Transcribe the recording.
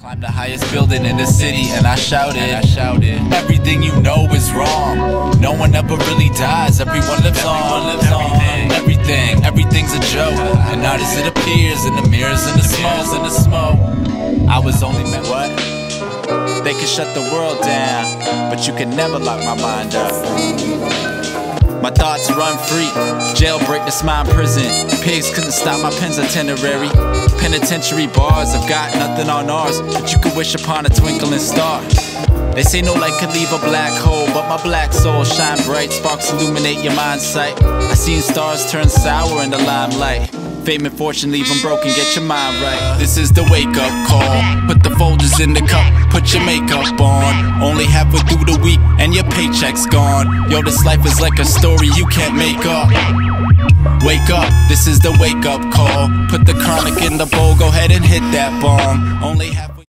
Climbed the highest building in the city and I shouted, everything you know is wrong. No one ever really dies, everyone lives on. Everything's a joke, and not as it appears in the mirrors and the smalls and the smoke. I was only meant what? They could shut the world down, but you can never lock my mind up. My thoughts run free, jailbreak this mind prison. Pigs couldn't stop my pen's itinerary. Penitentiary bars, I've got nothing on ours, but you could wish upon a twinkling star. They say no light could leave a black hole, but my black soul shine bright. Sparks illuminate your mind's sight. I seen stars turn sour in the limelight. Fame and fortune leave them broken, get your mind right. This is the wake-up call. Put the folders in the cup, put your makeup on. Only halfway through the week and your paycheck's gone. Yo, this life is like a story you can't make up. Wake up, this is the wake-up call. Put the chronic in the bowl, go ahead and hit that bomb. Only halfway